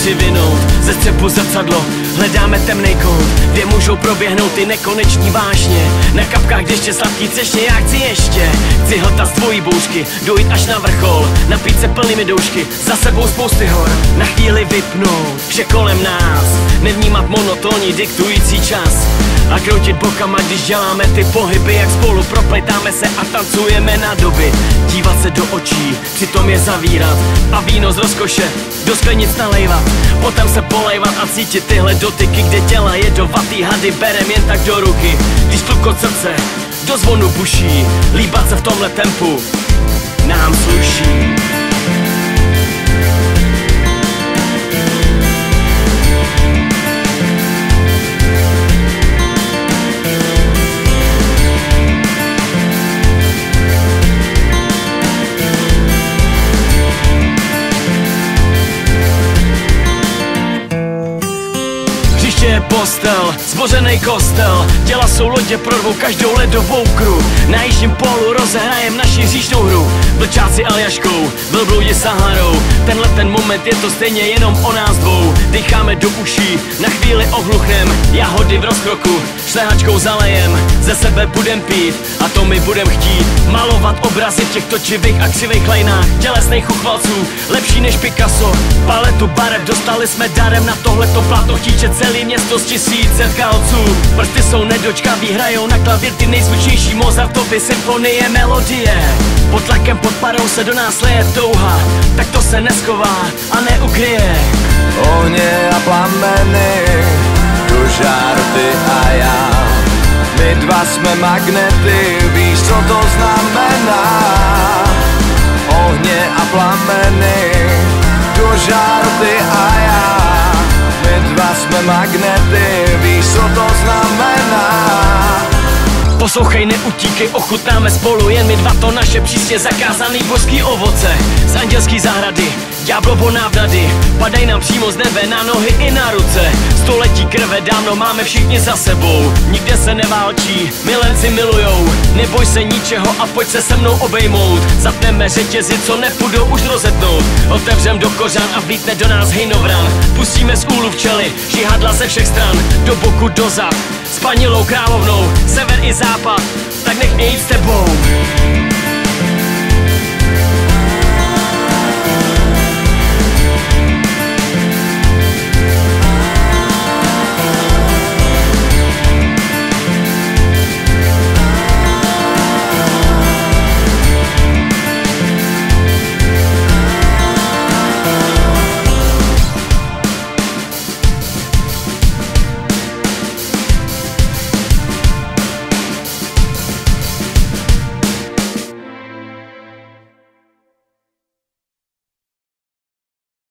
přivinout ze střepu zrcadlo, hledáme temnej kout, kde můžou proběhnout ty nekoneční vášně. Na kapkách deště sladký třešně, já chci ještě, chci hltat tvojí bouřky, dojít až na vrchol, napít se plnými doušky, za sebou spousty hor, na chvíli vypnout, že kolem nás nevnímat monotónní diktující čas a kroutit bokama, když děláme ty pohyby, jak spolu propletáme se a tancujeme na doby. Dívat se do očí, přitom je zavírat a víno z rozkoše do sklenic nalévat, potom se polejvat a cítit tyhle dotyky, kde těla jedovatý hady berem jen tak do ruky. Když tlukot srdce do zvonu buší, líbat se v tomhle tempu nám sluší. Postel, zbořenej kostel, těla jsou lodě, prorvou každou ledovou kru. Na jižním polu rozehrajem naši říšnou hru, blčáci Aljaškou, blbloudi Saharou. Tenhle ten moment je to stejně jenom o nás dvou. Dýcháme do uší, na chvíli ohluchnem, jahody v rozkroku, šlehačkou zalejem, ze sebe budem pít a to my budem chtít. Malovat obrazy v těch točivých a křivých lejnách tělesných uchvalců, lepší než Picasso. Paletu barev dostali jsme darem, na tohleto plato chtíče celý město z tisíce kalců. Prsty jsou nedočkavý, hrajou na klavír ty nejzvučnější Mozartovy symfonie, melodie. Pod tlakem, pod parou se do nás leje touha, tak to se neschová a neukryje. Ohně a plameny, dužár, ty a já, my dva jsme magnety, víš, co to znamená. Ohně a plameny, dužár, ty a já, my dva jsme magnety, víš, co to znamená. Poslouchej, neutíkej, ochutnáme spolu jen my dva to naše přísně zakázaný božský ovoce z andělský zahrady, ďáblovo návnady, padají nám přímo z nebe na nohy i na ruce. Století krve dávno máme všichni za sebou, nikde se neválčí, milenci milujou. Neboj se ničeho a pojď se mnou obejmout, zapneme řetězy, co nepůjdou už rozetnout. Otevřem do kořan a vlítne do nás hejnovran, pustíme z úlu včely, žihadla ze všech stran, do boku, do zad, s panilou královnou, sever i západ, tak nech mě jít s tebou.